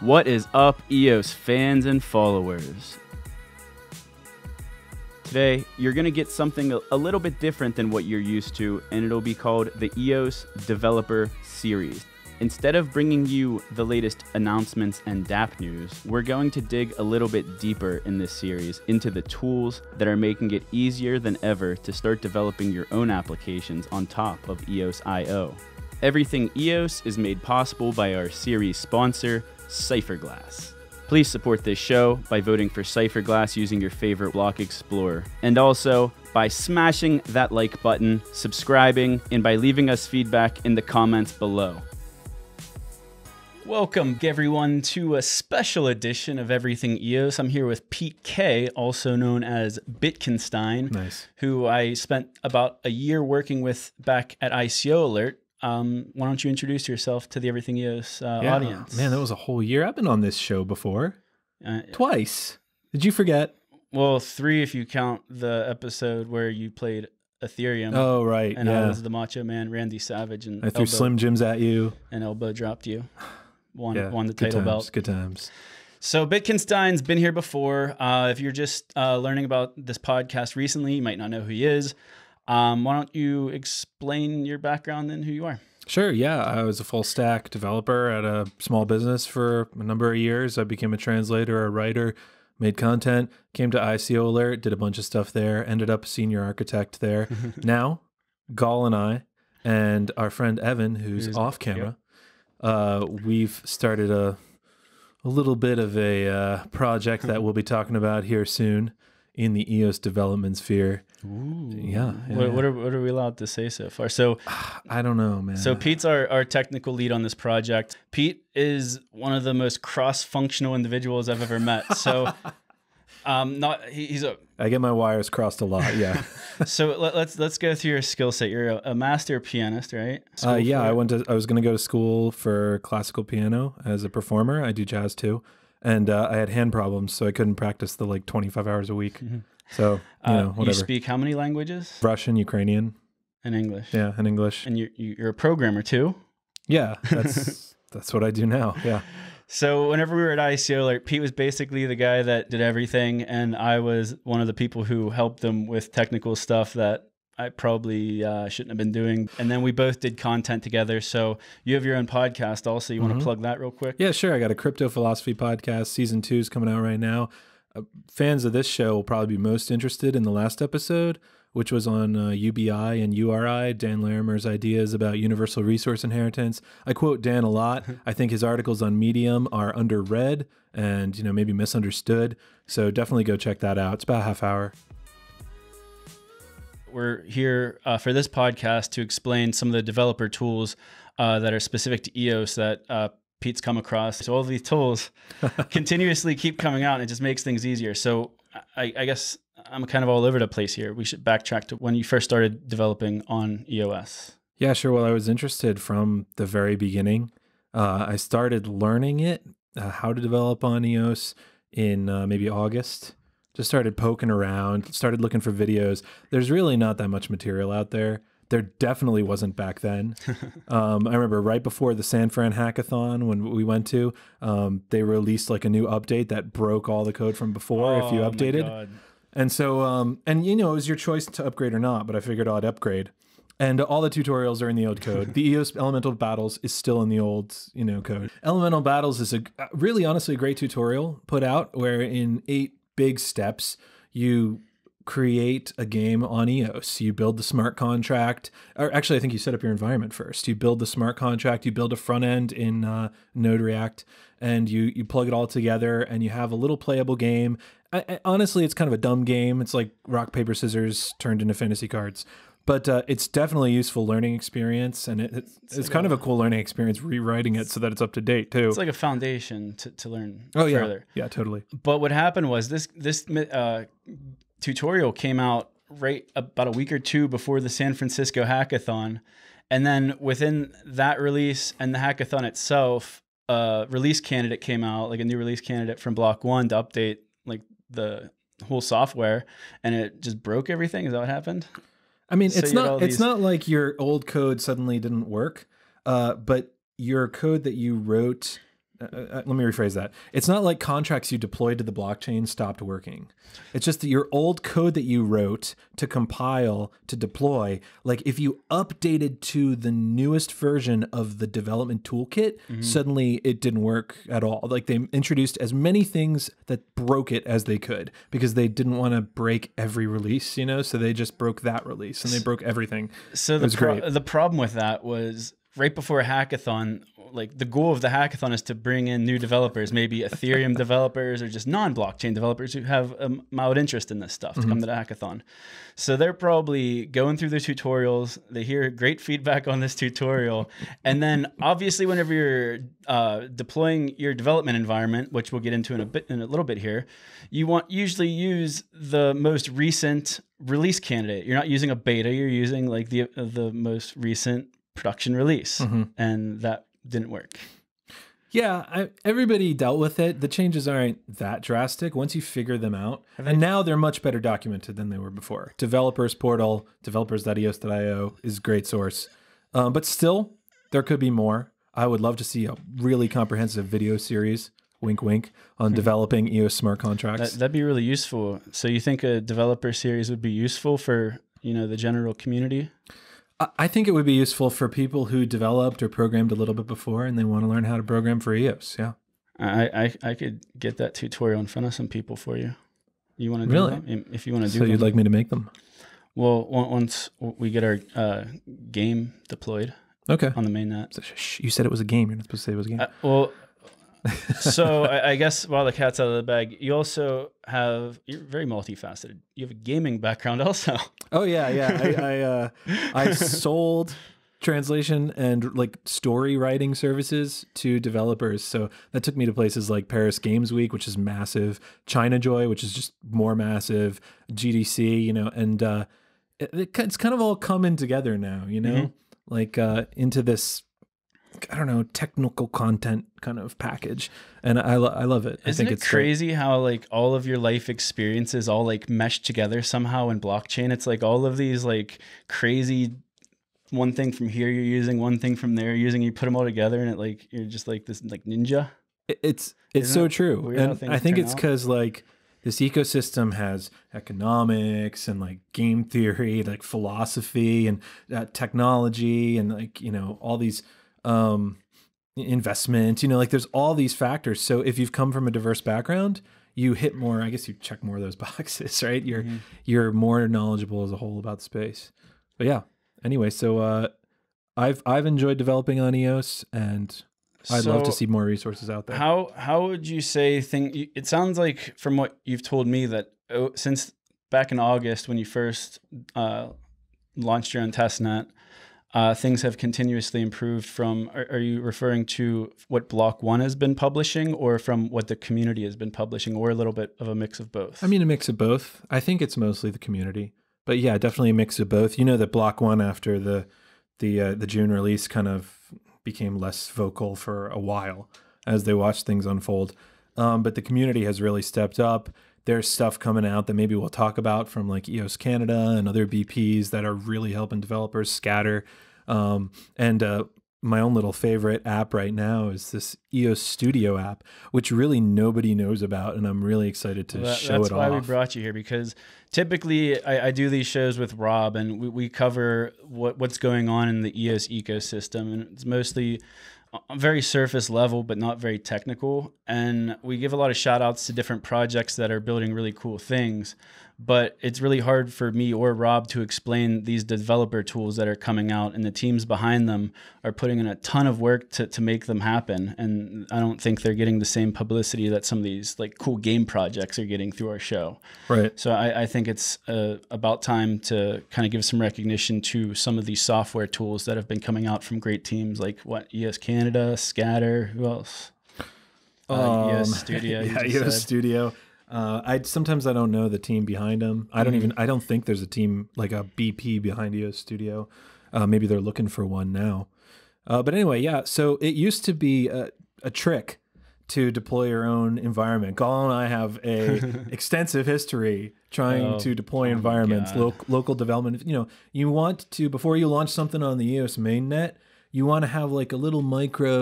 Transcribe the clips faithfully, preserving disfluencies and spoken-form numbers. What is up, E O S fans and followers? Today, you're going to get something a little bit different than what you're used to, and it'll be called the E O S Developer Series. Instead of bringing you the latest announcements and dApp news, we're going to dig a little bit deeper in this series into the tools that are making it easier than ever to start developing your own applications on top of E O S I O. Everything E O S is made possible by our series sponsor, Cypherglass. Please support this show by voting for Cypherglass using your favorite block explorer, and also by smashing that like button, subscribing, and by leaving us feedback in the comments below. Welcome, everyone, to a special edition of Everything E O S. I'm here with Pete Keay, also known as Bitgenstein, nice. Who I spent about a year working with back at I C O Alert. Um, why don't you introduce yourself to the Everything E O S uh, yeah. audience? Man, that was a whole year. I've been on this show before. Uh, Twice. Did you forget? Well, three if you count the episode where you played Ethereum. Oh, right. And yeah. I was the Macho Man, Randy Savage. And I threw Elbow, Slim Jims at you. And Elbow dropped you. Won, yeah, won the title belt. Good times. So Bitgenstein's been here before. Uh, if you're just uh, learning about this podcast recently, you might not know who he is. Um, why don't you explain your background and who you are? Sure. Yeah, I was a full stack developer at a small business for a number of years. I became a translator, a writer, made content, came to I C O Alert, did a bunch of stuff there, ended up a senior architect there. Now, Gall and I and our friend Evan, who's, who's off camera, yep. Uh, we've started a, a little bit of a uh, project that we'll be talking about here soon in the E O S development sphere. Ooh. Yeah. yeah. What, what, are, what are we allowed to say so far? So I don't know, man. So Pete's our, our technical lead on this project. Pete is one of the most cross-functional individuals I've ever met. So um, not he, he's a... I get my wires crossed a lot, yeah. So let, let's let's go through your skill set. You're a, a master pianist, right? Uh, yeah, I went to I was going to go to school for classical piano as a performer. I do jazz too, and uh, I had hand problems, so I couldn't practice the like twenty-five hours a week. Mm-hmm. So you uh, know, whatever. You speak how many languages? Russian, Ukrainian, and English. Yeah, and English. And you're you're a programmer too. Yeah, that's that's what I do now. Yeah. So whenever we were at I C O, like Pete was basically the guy that did everything, and I was one of the people who helped them with technical stuff that I probably uh, shouldn't have been doing. And then we both did content together. So you have your own podcast also. You mm-hmm. want to plug that real quick? Yeah, sure. I got a crypto philosophy podcast. Season two is coming out right now. Uh, fans of this show will probably be most interested in the last episode, which was on uh, U B I and U R I, Dan Larimer's ideas about universal resource inheritance. I quote Dan a lot. I think his articles on Medium are underread and, you know, maybe misunderstood. So definitely go check that out. It's about a half hour. We're here uh, for this podcast to explain some of the developer tools uh, that are specific to E O S that uh, Pete's come across. So all these tools continuously keep coming out, and it just makes things easier. So I, I guess... I'm kind of all over the place here. We should backtrack to when you first started developing on E O S. Yeah, sure. Well, I was interested from the very beginning. Uh, I started learning it, uh, how to develop on E O S in uh, maybe August. Just started poking around, started looking for videos. There's really not that much material out there. There definitely wasn't back then. um, I remember right before the San Fran hackathon when we went to, um, they released like a new update that broke all the code from before oh, if you updated. My God. And so, um, and you know, it was your choice to upgrade or not, but I figured I'd upgrade. And all the tutorials are in the old code. The E O S Elemental Battles is still in the old, you know, code. Elemental Battles is a really, honestly, a great tutorial put out where in eight big steps, you create a game on E O S. You build the smart contract, or actually, I think you set up your environment first. You build the smart contract, you build a front end in uh, Node React, and you, you plug it all together and you have a little playable game. I, I, honestly, it's kind of a dumb game. It's like rock, paper, scissors turned into fantasy cards. But uh, it's definitely a useful learning experience, and it, it's, it's, it's like kind a, of a cool learning experience rewriting it so that it's up to date, too. It's like a foundation to, to learn oh, further. Yeah. yeah, totally. But what happened was this, this uh, tutorial came out right about a week or two before the San Francisco hackathon. And then within that release and the hackathon itself, a uh, release candidate came out, like a new release candidate from Block One to update like the whole software, and it just broke everything. Is that what happened? I mean, so it's not it's not like your old code suddenly didn't work, uh, but your code that you wrote Uh, let me rephrase that. It's not like contracts you deployed to the blockchain stopped working. It's just that your old code that you wrote to compile, to deploy, like if you updated to the newest version of the development toolkit, mm-hmm. suddenly it didn't work at all. Like they introduced as many things that broke it as they could because they didn't want to break every release, you know, so they just broke that release and they broke everything. So the, pro the problem with that was right before a hackathon, like the goal of the hackathon is to bring in new developers, maybe Ethereum developers or just non-blockchain developers who have a mild interest in this stuff to mm-hmm. come to the hackathon. So they're probably going through their tutorials. They hear great feedback on this tutorial. And then obviously whenever you're uh, deploying your development environment, which we'll get into in a bit, in a little bit here, you want usually use the most recent release candidate. You're not using a beta, you're using like the, the most recent production release. Mm-hmm. And that didn't work. Yeah, I, everybody dealt with it. The changes aren't that drastic once you figure them out. And now they're much better documented than they were before. Developers portal, developers dot E O S dot I O is a great source. Um, but still, there could be more. I would love to see a really comprehensive video series, wink, wink, on mm-hmm. developing E O S smart contracts. That, that'd be really useful. So you think a developer series would be useful for, you know, the general community? I think it would be useful for people who developed or programmed a little bit before and they want to learn how to program for E O S, yeah. I, I, I could get that tutorial in front of some people for you. You want to do really? Them? If you want to do so them. You'd like me to make them? Well, once we get our uh, game deployed okay. on the mainnet. You said it was a game. You're not supposed to say it was a game. Uh, well, so I, I guess while the cat's out of the bag, you also have, you're very multifaceted. You have a gaming background also. Oh yeah, yeah. I I, uh, I sold translation and like story writing services to developers. So that took me to places like Paris Games Week, which is massive, China Joy, which is just more massive, G D C, you know, and uh, it, it's kind of all coming together now, you know, mm-hmm. like uh, into this, I don't know, technical content kind of package. And I, lo I love it. Isn't I think it it's crazy like, how like all of your life experiences all like mesh together somehow in blockchain. It's like all of these like crazy, one thing from here you're using, one thing from there you're using, you put them all together and it like, you're just like this like ninja. It's, it's Isn't so it true. And I think it's because like this ecosystem has economics and like game theory, like philosophy and uh, technology and like, you know, all these um, investment, you know, like there's all these factors. So if you've come from a diverse background, you hit more, I guess you check more of those boxes, right? You're, mm-hmm. you're more knowledgeable as a whole about space, but yeah. Anyway, so, uh, I've, I've enjoyed developing on E O S and I'd so love to see more resources out there. How, how would you say thing? It sounds like from what you've told me that oh, since back in August, when you first, uh, launched your own testnet, Uh, things have continuously improved from, are, are you referring to what Block One has been publishing or from what the community has been publishing or a little bit of a mix of both? I mean, a mix of both. I think it's mostly the community, but yeah, definitely a mix of both. You know that Block One after the, the, uh, the June release kind of became less vocal for a while as they watched things unfold. Um, but the community has really stepped up. There's stuff coming out that maybe we'll talk about from like E O S Canada and other B Ps that are really helping developers scatter. Um, and uh, my own little favorite app right now is this E O S Studio app, which really nobody knows about. And I'm really excited to well, that, show it off. That's why we brought you here, because typically I, I do these shows with Rob and we, we cover what, what's going on in the E O S ecosystem. And it's mostly very surface level, but not very technical. And we give a lot of shout outs to different projects that are building really cool things, but it's really hard for me or Rob to explain these developer tools that are coming out, and the teams behind them are putting in a ton of work to, to make them happen. And I don't think they're getting the same publicity that some of these like cool game projects are getting through our show. Right. So I, I think it's uh, about time to kind of give some recognition to some of these software tools that have been coming out from great teams like what E O S Canada, Canada, Scatter, who else? Uh, um, E O S Studio. Yeah, E O S Studio. Uh, I sometimes I don't know the team behind them. I don't mm. even. I don't think there's a team like a B P behind E O S Studio. Uh, maybe they're looking for one now. Uh, but anyway, yeah. So it used to be a, a trick to deploy your own environment. Gall and I have a extensive history trying oh, to deploy oh environments, lo local development. You know, you want to before you launch something on the E O S mainnet. You want to have like a little micro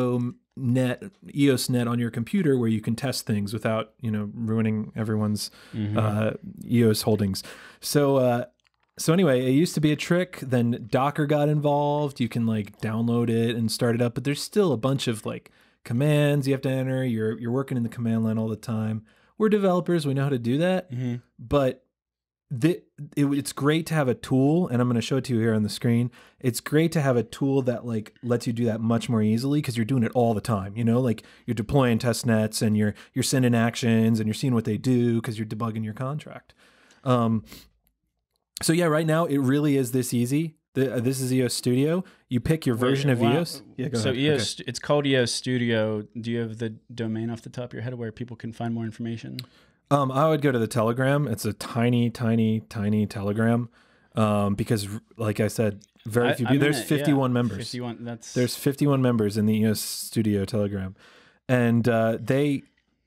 net E O S net on your computer where you can test things without, you know, ruining everyone's mm-hmm. uh, E O S holdings. So, uh, so anyway, it used to be a trick. Then Docker got involved. You can like download it and start it up, but there's still a bunch of like commands you have to enter. You're, you're working in the command line all the time. We're developers. We know how to do that, mm-hmm. but the, it, it's great to have a tool, and I'm going to show it to you here on the screen. It's great to have a tool that like lets you do that much more easily because you're doing it all the time. You know, like you're deploying test nets and you're you're sending actions and you're seeing what they do because you're debugging your contract. Um, so yeah, right now it really is this easy. The, uh, this is E O S Studio. You pick your version Wait, of wow. E O S. Yeah, go so ahead. E O S, okay. It's called E O S Studio. Do you have the domain off the top of your head where people can find more information? Um, I would go to the Telegram. It's a tiny, tiny, tiny Telegram um, because, like I said, very few. I, I there's it, fifty-one yeah. members. fifty-one. That's there's fifty-one members in the E O S Studio Telegram, and uh, they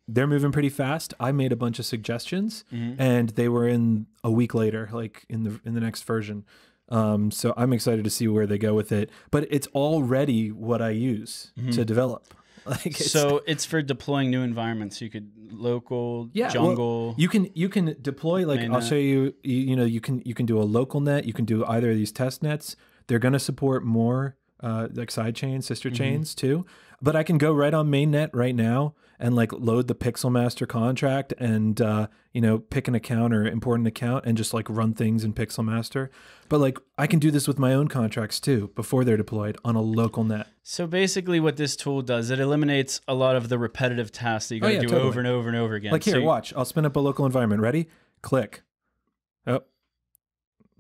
they're moving pretty fast. I made a bunch of suggestions, mm-hmm. and they were in a week later, like in the in the next version. Um, so I'm excited to see where they go with it. But it's already what I use mm-hmm. to develop. Like it's, so it's for deploying new environments. You could local, yeah, jungle. Well, you can you can deploy like mainnet. I'll show you, you. You know you can you can do a local net. You can do either of these test nets. They're going to support more uh, like side chains, sister mm-hmm. chains too. But I can go right on mainnet right now and like load the Pixel Master contract and uh, you know pick an account or import an account and just like run things in Pixel Master. But like I can do this with my own contracts too before they're deployed on a local net. So basically, what this tool does, it eliminates a lot of the repetitive tasks that you got to oh, yeah, do totally. over and over and over again. Like here, so watch. I'll spin up a local environment. Ready? Click. Oh.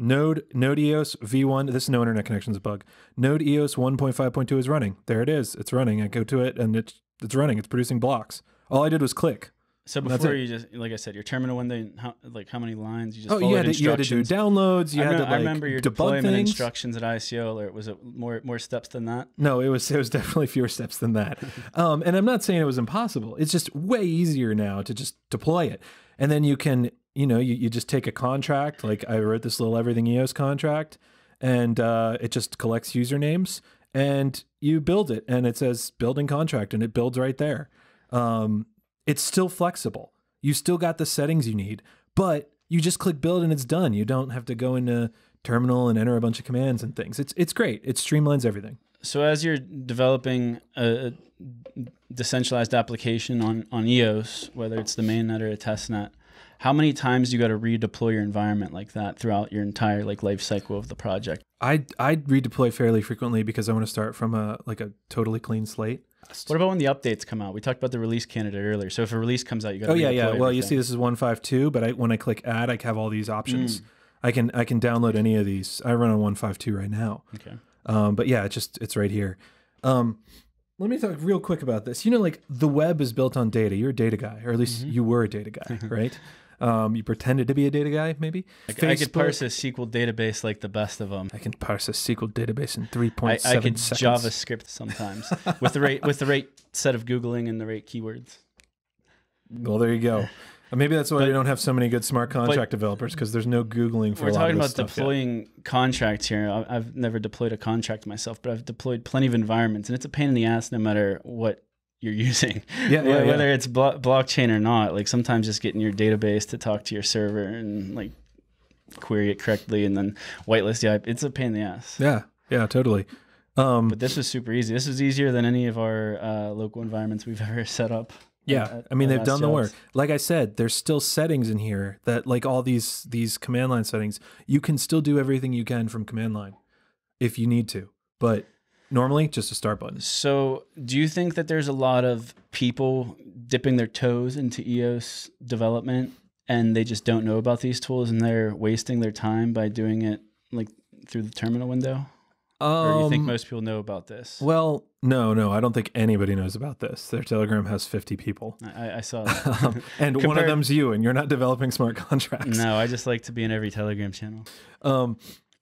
Node, Node E O S v one, this no internet connections bug. Node E O S one point five point two is running. There it is. It's running. I go to it and it's it's running. It's producing blocks. All I did was click. So before you just, like I said, your terminal window, how, like how many lines you just oh, followed you had to, instructions. You had to do downloads. You I had know, to like I remember your deployment things. instructions at I C O Alert. Was it more more steps than that? No, it was it was definitely fewer steps than that. um, and I'm not saying it was impossible. It's just way easier now to just deploy it, and then you can. You know, you, you just take a contract, like I wrote this little everything E O S contract, and uh, it just collects usernames, and you build it, and it says building contract, and it builds right there. Um, it's still flexible. You still got the settings you need, but you just click build, and it's done. You don't have to go into terminal and enter a bunch of commands and things. It's, it's great. It streamlines everything. So as you're developing a decentralized application on, on E O S, whether it's the mainnet or a testnet, how many times do you got to redeploy your environment like that throughout your entire like life cycle of the project? I I redeploy fairly frequently because I want to start from a like a totally clean slate. What about when the updates come out? We talked about the release candidate earlier. So if a release comes out, you got to. Oh yeah, yeah. Well, everything. You see, this is one five two, but I, when I click add, I have all these options. Mm. I can I can download any of these. I run on one five two right now. Okay. Um, but yeah, it's just it's right here. Um, Let me talk real quick about this. You know, like the web is built on data. You're a data guy, or at least mm-hmm. you were a data guy, right? Um, you pretended to be a data guy, maybe? Like, I could parse a S Q L database like the best of them. I can parse a S Q L database in three point seven seconds. I could JavaScript sometimes with the right with the right set of Googling and the right keywords. Well, there you go. Maybe that's why but, we don't have so many good smart contract but, developers because there's no Googling for a lot of this stuff. We're talking about deploying yet. contracts here. I've never deployed a contract myself, but I've deployed plenty of environments, and it's a pain in the ass no matter what you're using, yeah, yeah, whether yeah. it's blo blockchain or not. Like sometimes just getting your database to talk to your server and like query it correctly and then whitelist the I P. It's a pain in the ass. Yeah, yeah, totally. Um, but this was super easy. This was easier than any of our uh, local environments we've ever set up. Yeah, at, I mean, they've done the work. Like I said, there's still settings in here that like all these these command line settings, you can still do everything you can from command line if you need to, but normally just a start button. So do you think that there's a lot of people dipping their toes into E O S development and they just don't know about these tools and they're wasting their time by doing it like through the terminal window? Um, or you think most people know about this? Well, no, no, I don't think anybody knows about this. Their Telegram has fifty people. I, I saw that. um, and Compared... one of them's you, and you're not developing smart contracts. No, I just like to be in every Telegram channel. Um,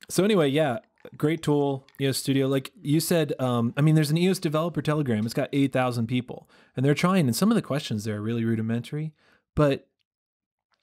so anyway, yeah, great tool, E O S Studio. Like you said, um, I mean, there's an E O S developer Telegram. It's got eight thousand people, and they're trying. And some of the questions there are really rudimentary, but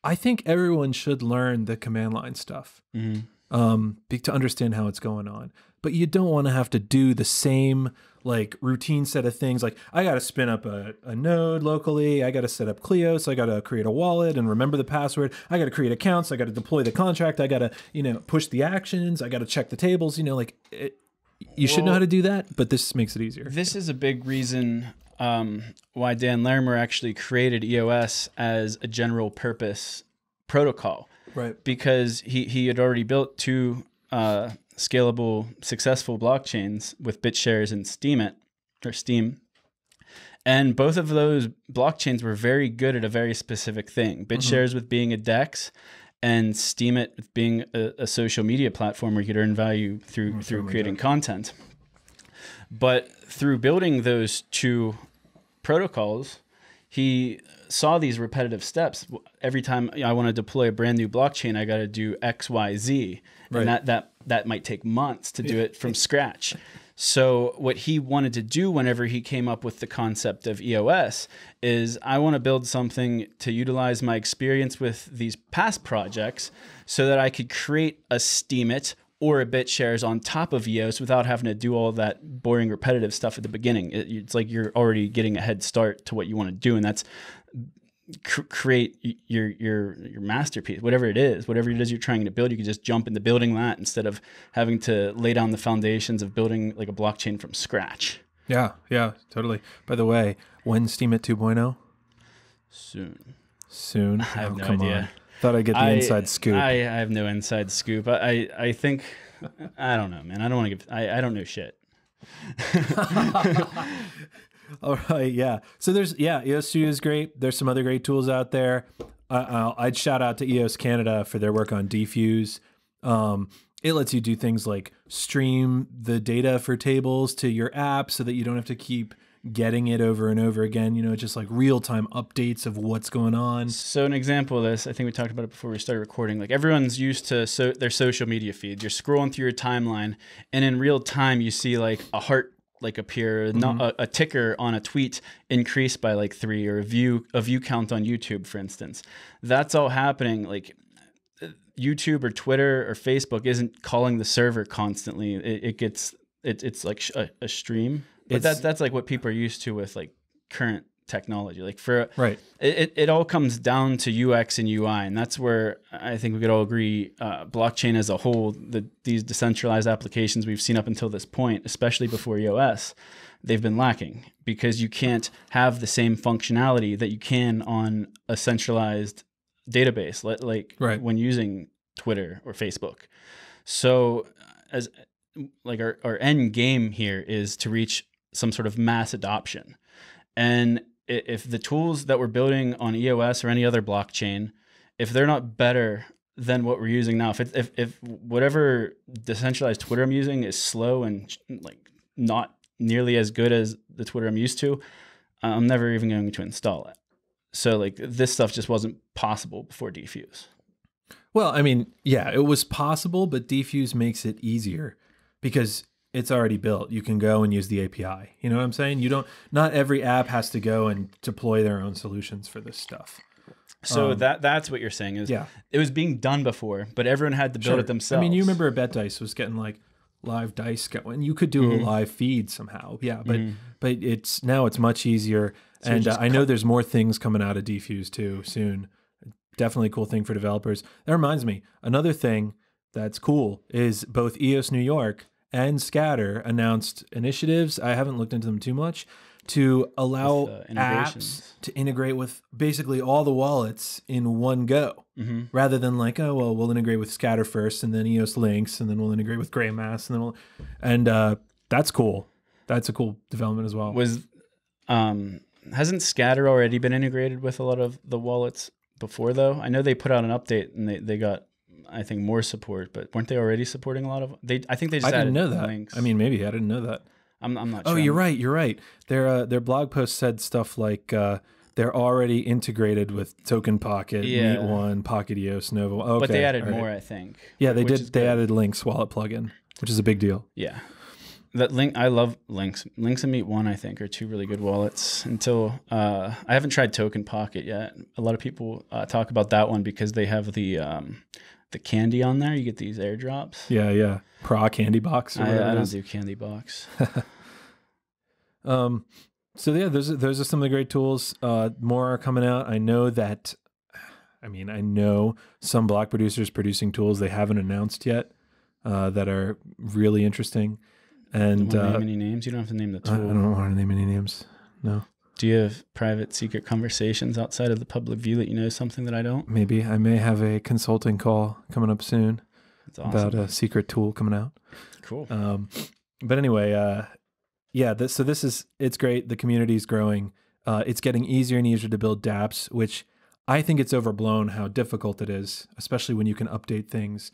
I think everyone should learn the command line stuff mm-hmm. um, to understand how it's going on. but you don't want to have to do the same like routine set of things. Like I got to spin up a, a node locally. I got to set up Clio. So I got to create a wallet and remember the password. I got to create accounts. I got to deploy the contract. I got to, you know, push the actions. I got to check the tables, you know, like it, you well, should know how to do that, but this makes it easier. This is a big reason um, why Dan Larimer actually created E O S as a general purpose protocol, right? Because he, he had already built two uh, scalable, successful blockchains with BitShares and Steemit, or Steam. And both of those blockchains were very good at a very specific thing. BitShares mm-hmm. with being a DEX, and Steemit with being a, a social media platform where you could earn value through, through creating content. But through building those two protocols, he saw these repetitive steps. Every time I want to deploy a brand new blockchain, I got to do X, Y, Z. Right. And that, that, that might take months to do it from scratch. So what he wanted to do whenever he came up with the concept of E O S is I want to build something to utilize my experience with these past projects so that I could create a Steemit or a BitShares on top of E O S without having to do all that boring repetitive stuff at the beginning. It, it's like you're already getting a head start to what you want to do, and that's cr create your, your, your masterpiece, whatever it is, whatever it is you're trying to build. You can just jump into building that instead of having to lay down the foundations of building like a blockchain from scratch. Yeah. Yeah, totally. By the way, when Steemit two point oh? Soon. Soon? I have oh, no come idea. On. Thought I'd get the I, inside scoop. I, I have no inside scoop. I, I, I think, I don't know, man. I don't want to give, I, I don't know shit. All right, yeah. So there's, yeah, E O S Studio is great. There's some other great tools out there. Uh, I'll, I'd shout out to E O S Canada for their work on DFuse. Um, it lets you do things like stream the data for tables to your app so that you don't have to keep getting it over and over again. You know, just like real-time updates of what's going on. So an example of this, I think we talked about it before we started recording, like everyone's used to so their social media feeds. You're scrolling through your timeline, and in real time, you see like a heart like appear, mm-hmm. not a, a ticker on a tweet increased by like three, or a view, a view count on YouTube, for instance. That's all happening. Like YouTube or Twitter or Facebook isn't calling the server constantly. It, it gets, it, it's like a, a stream. But that, that's like what people are used to with like current technology. Like for, right. it, it all comes down to U X and U I. And that's where I think we could all agree uh, blockchain as a whole, the, these decentralized applications we've seen up until this point, especially before E O S, they've been lacking because you can't have the same functionality that you can on a centralized database, like right. when using Twitter or Facebook. So as like our, our end game here is to reach some sort of mass adoption. And if the tools that we're building on E O S or any other blockchain, if they're not better than what we're using now, if it, if, if whatever decentralized Twitter I'm using is slow and like not nearly as good as the Twitter I'm used to, I'm never even going to install it. So like this stuff just wasn't possible before DFuse. Well, I mean, yeah, it was possible, but DFuse makes it easier because it's already built. You can go and use the A P I. You know what I'm saying? You don't, not every app has to go and deploy their own solutions for this stuff. So um, that that's what you're saying is yeah. it was being done before, but everyone had to build sure. it themselves. I mean, you remember BetDice was getting like live dice going. You could do mm-hmm. a live feed somehow. Yeah. But, mm-hmm. but it's now it's much easier. So and uh, I know there's more things coming out of DFuse too soon. Definitely a cool thing for developers. That reminds me, another thing that's cool is both E O S New York and Scatter announced initiatives. I haven't looked into them too much to allow apps to integrate with basically all the wallets in one go, mm-hmm. rather than like, oh, well, we'll integrate with Scatter first and then E O S Lynx and then we'll integrate with Graymass and then we'll, and uh, that's cool. That's a cool development as well. Was, um, hasn't Scatter already been integrated with a lot of the wallets before though? I know they put out an update and they, they got, I think more support, but weren't they already supporting a lot of they? I think they just. I didn't know that. Links. I mean, maybe I didn't know that. I'm, I'm not. Oh, sure. You're right. You're right. Their uh, their blog post said stuff like uh, they're already integrated with Token Pocket, yeah. Meet One, Pocket E O S, Nova. Okay, but they added right. more, I think. Yeah, they did. They good. added Lynx wallet plugin, which is a big deal. Yeah, that link. I love Lynx. Lynx and Meet One, I think, are two really good wallets. Until uh, I haven't tried Token Pocket yet. A lot of people uh, talk about that one because they have the. Um, the candy on there. You get these airdrops. Yeah, yeah. Pra candy box. Or I, I don't do candy box. um. So yeah, those are, those are some of the great tools. Uh, more are coming out. I know that. I mean, I know some block producers producing tools they haven't announced yet uh, that are really interesting. And you don't want to name any names? You don't have to name the tool. I, I don't want to name any names. No. Do you have private secret conversations outside of the public view that you know something that I don't? Maybe. I may have a consulting call coming up soon. That's awesome. About a secret tool coming out. Cool. Um, but anyway, uh, yeah, this, so this is, it's great. The community is growing. Uh, it's getting easier and easier to build dApps, which I think it's overblown how difficult it is, especially when you can update things.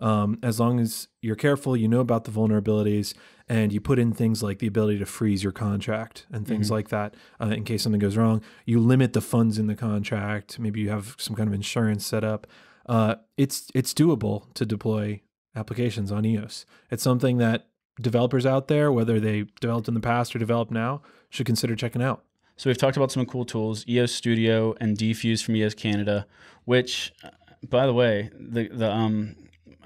Um, as long as you're careful, you know about the vulnerabilities, and you put in things like the ability to freeze your contract and things mm-hmm. like that uh, in case something goes wrong. You limit the funds in the contract. Maybe you have some kind of insurance set up. Uh, it's it's doable to deploy applications on E O S. It's something that developers out there, whether they developed in the past or develop now, should consider checking out. So we've talked about some cool tools, E O S Studio and DFuse from E O S Canada, which, by the way, the the um.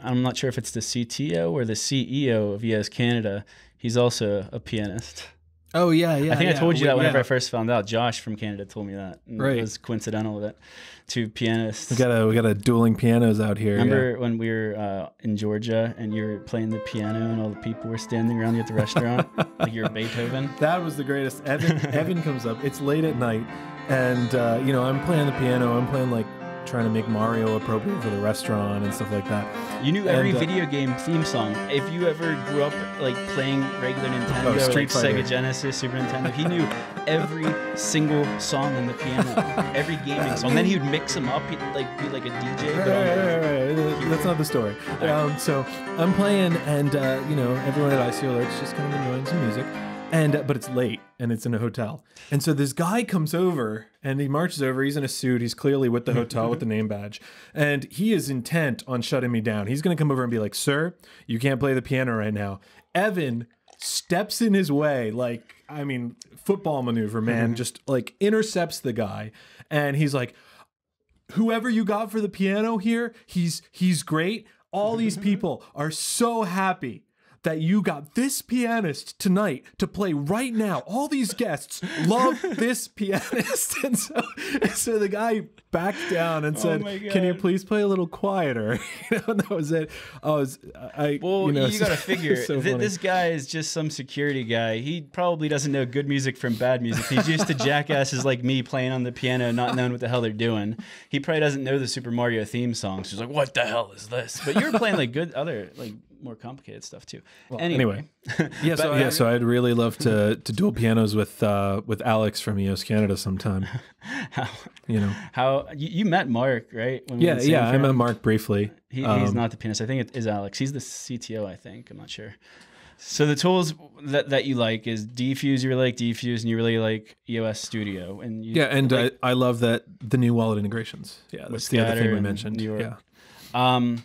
I'm not sure if it's the C T O or the C E O of E O S Canada. He's also a pianist. Oh, yeah, yeah. I think yeah. I told you we, that whenever yeah. I first found out. Josh from Canada told me that. And right. It was coincidental that two pianists. We got a, we got a dueling pianos out here. Remember yeah. when we were uh, in Georgia and you were playing the piano and all the people were standing around you at the restaurant? Like you were Beethoven? That was the greatest. Evan, Evan comes up. It's late at night. And, uh, you know, I'm playing the piano. I'm playing like... trying to make Mario appropriate for the restaurant and stuff like that. You knew every and, uh, video game theme song. If you ever grew up like playing regular Nintendo, oh, like Fighter. Sega Genesis, Super Nintendo, he knew every single song on the piano, every gaming song. And then he would mix them up, he'd like be like a D J. Right, right, right, right. That's not the story. Right. Um, so I'm playing, and uh, you know, everyone at I C O Alert's just kind of enjoying some music. And, uh, but it's late and it's in a hotel. And so this guy comes over and he marches over. He's in a suit. He's clearly with the hotel with the name badge. And he is intent on shutting me down. He's going to come over and be like, sir, you can't play the piano right now. Evan steps in his way. Like, I mean, football maneuver, man, mm-hmm. just like intercepts the guy. And he's like, whoever you got for the piano here, he's, he's great. All these people are so happy that you got this pianist tonight to play right now. All these guests love this pianist. And so, and so the guy backed down and oh said, can you please play a little quieter? You know, and that was it. I was, I, well, you, know, you got to figure so th this guy is just some security guy. He probably doesn't know good music from bad music. He's used to jackasses like me playing on the piano, not knowing what the hell they're doing. He probably doesn't know the Super Mario theme song. So he's like, what the hell is this? But you're playing like good other, like, more complicated stuff too. Well, anyway, anyway. yeah, so yeah, so I'd really love to to duel pianos with uh, with Alex from E O S Canada sometime. how, you know how you, you met Mark, right? When yeah, we yeah, I met Mark briefly. He, um, he's not the pianist. I think it is Alex. He's the C T O. I think I'm not sure. So the tools that, that you like is DFuse. You really like DFuse, and you really like E O S Studio. And you, yeah, and like, I, I love that the new wallet integrations. Yeah, that's the other thing we mentioned. Yeah. Um,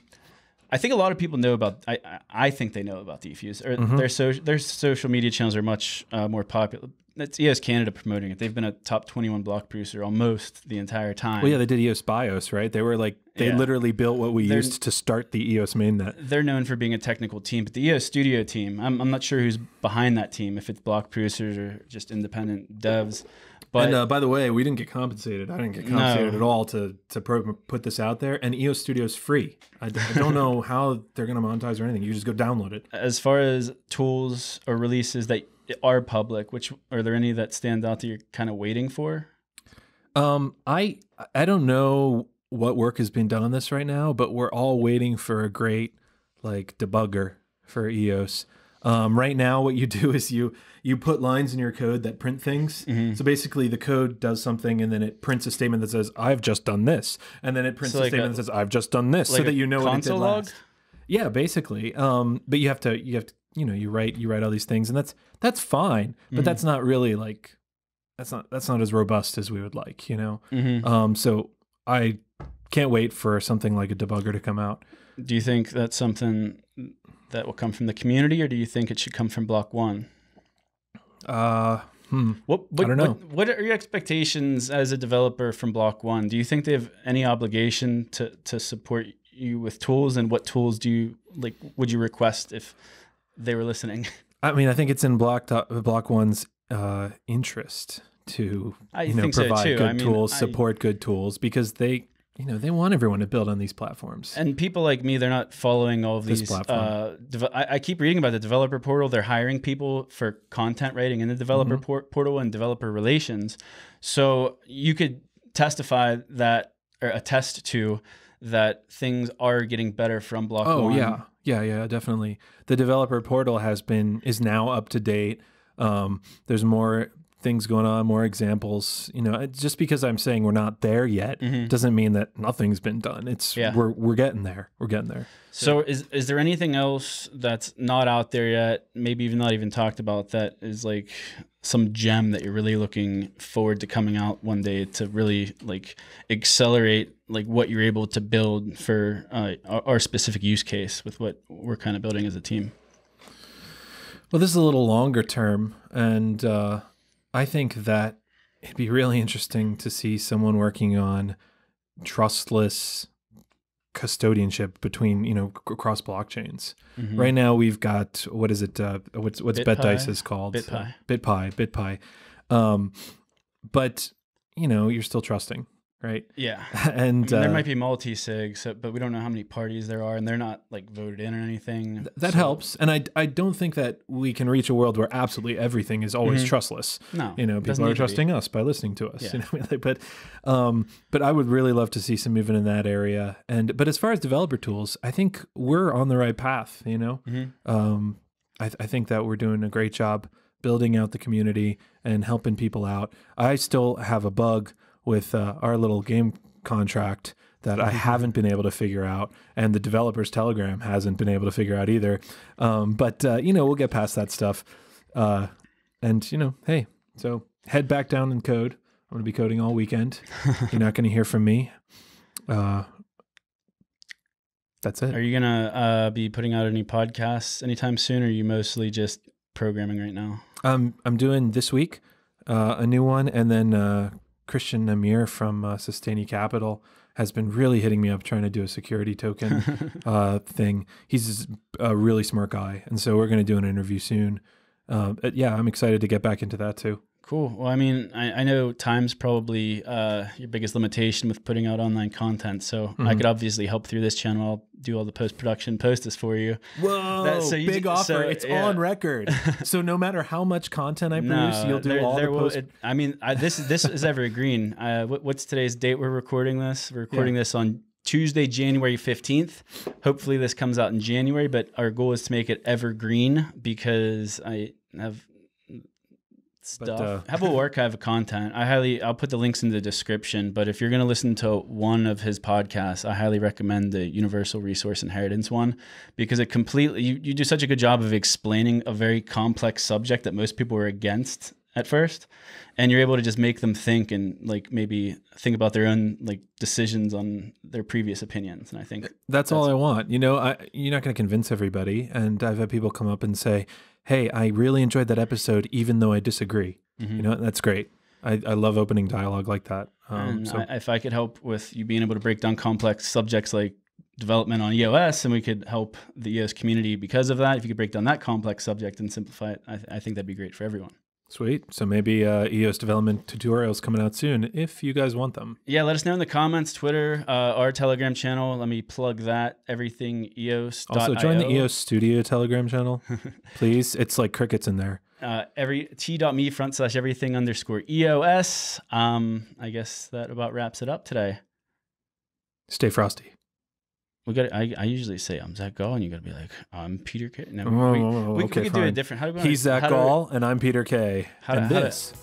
I think a lot of people know about. I I think they know about DFuse. Or mm-hmm. their social their social media channels are much uh, more popular. That's E O S Canada promoting it. They've been a top twenty-one block producer almost the entire time. Well, yeah, they did E O S BIOS, right? They were like they yeah. literally built what we they're, used to start the E O S mainnet. They're known for being a technical team, but the E O S Studio team, I'm I'm not sure who's behind that team. If it's block producers or just independent devs. But and, uh, by the way, we didn't get compensated. I didn't get compensated no. at all to to pro put this out there. And E O S Studio is free. I, d I don't know how they're going to monetize or anything. You just go download it. As far as tools or releases that are public, which are there any that stand out that you're kind of waiting for? Um, I I don't know what work has been done on this right now, but we're all waiting for a great like debugger for E O S. Um, right now, what you do is you you put lines in your code that print things. Mm-hmm. So basically, the code does something, and then it prints a statement that says, "I've just done this," and then it prints so a like statement a, that says, "I've just done this," like so that you know what it did log? last. Yeah, basically. Um, but you have to you have to you know you write you write all these things, and that's that's fine, but mm-hmm. that's not really like that's not that's not as robust as we would like, you know. Mm-hmm. Um, so I can't wait for something like a debugger to come out. Do you think that's something that will come from the community, or do you think it should come from Block One? Uh, hmm. What, what, I don't know. What, what are your expectations as a developer from Block One? Do you think they have any obligation to to support you with tools, and what tools do you like? Would you request if they were listening? I mean, I think it's in Block Block One's uh, interest to I you know provide so good I mean, tools, I, support good tools, because they you know they want everyone to build on these platforms. And people like me, they're not following all of this these. Uh, I, I keep reading about the developer portal. They're hiring people for content writing in the developer mm-hmm. por portal and developer relations. So you could testify that, or attest to, that things are getting better from Block One. Oh yeah, yeah, yeah, definitely. The developer portal has been is now up to date. Um, there's more things going on, more examples. You know, just because I'm saying we're not there yet mm-hmm. doesn't mean that nothing's been done. It's yeah. we're we're getting there. We're getting there. So yeah. is is there anything else that's not out there yet? Maybe even not even talked about, that is like some gem that you're really looking forward to coming out one day to really like accelerate like what you're able to build for uh, our, our specific use case with what we're kind of building as a team? Well, this is a little longer term. And uh, I think that it'd be really interesting to see someone working on trustless custodianship between, you know, cross blockchains. Mm-hmm. Right now we've got, what is it? Uh, what's what's BetDice is called? Bitpie. Uh, Bitpie, Bitpie. Um, but, you know, you're still trusting. Right. Yeah. And I mean, uh, there might be multi-sig, so, but we don't know how many parties there are, and they're not like voted in or anything. Th that so. helps. And I, I don't think that we can reach a world where absolutely everything is always mm-hmm. trustless. No, you know, people are trusting us by listening to us. Yeah. You know? But, um, but I would really love to see some movement in that area. And, but as far as developer tools, I think we're on the right path. You know, mm-hmm. um, I, th I think that we're doing a great job building out the community and helping people out. I still have a bug with uh, our little game contract that I haven't been able to figure out, and the developers Telegram hasn't been able to figure out either. Um, but, uh, you know, we'll get past that stuff. Uh, and, you know, hey, so head back down and code. I'm going to be coding all weekend. You're not going to hear from me. Uh, that's it. Are you going to uh, be putting out any podcasts anytime soon, or are you mostly just programming right now? Um, I'm doing this week uh, a new one, and then uh, Christian Amir from uh, Sustaini Capital has been really hitting me up trying to do a security token uh, thing. He's a really smart guy, and so we're going to do an interview soon. Uh, yeah, I'm excited to get back into that too. Cool. Well, I mean, I, I know time's probably uh, your biggest limitation with putting out online content. So mm-hmm. I could obviously help through this channel. I'll do all the post-production posters for you. Whoa, that, so you big offer. So, it's yeah. on record. So no matter how much content I produce, no, you'll do there, all there the will, post. It, I mean, I, this, this is evergreen. Uh, what, what's today's date we're recording this? We're recording yeah. this on Tuesday, January fifteenth. Hopefully this comes out in January, but our goal is to make it evergreen, because I have... stuff. But, uh, have a archive of content. I highly, I'll put the links in the description, but if you're going to listen to one of his podcasts, I highly recommend the Universal Resource Inheritance one, because it completely, you, you do such a good job of explaining a very complex subject that most people were against at first, and you're able to just make them think and like maybe think about their own like decisions on their previous opinions. And I think that's, that's all I want. You know, I, you're not going to convince everybody. And I've had people come up and say, hey, I really enjoyed that episode, even though I disagree. Mm-hmm. You know, that's great. I, I love opening dialogue like that. Um, so. I, if I could help with you being able to break down complex subjects like development on E O S, and we could help the E O S community because of that, if you could break down that complex subject and simplify it, I, th I think that'd be great for everyone. Sweet. So maybe uh, E O S development tutorials coming out soon if you guys want them. Yeah, let us know in the comments, Twitter, uh, our Telegram channel. Let me plug that, everything E O S. Also, join the E O S Studio Telegram channel, please. It's like crickets in there. Uh, every t.me front slash everything underscore EOS. Um, I guess that about wraps it up today. Stay frosty. We got. I, I usually say I'm Zach Gall, and you got to be like I'm Peter Keay. No, oh, we, oh, we, okay, we could do it different. How do we? He's Zach Gall, and I'm Peter Keay. How do, and how this?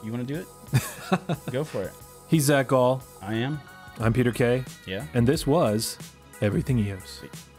Do, you want to do it? Go for it. He's Zach Gall. I am. I'm Peter Keay. Yeah. And this was Everything E O S.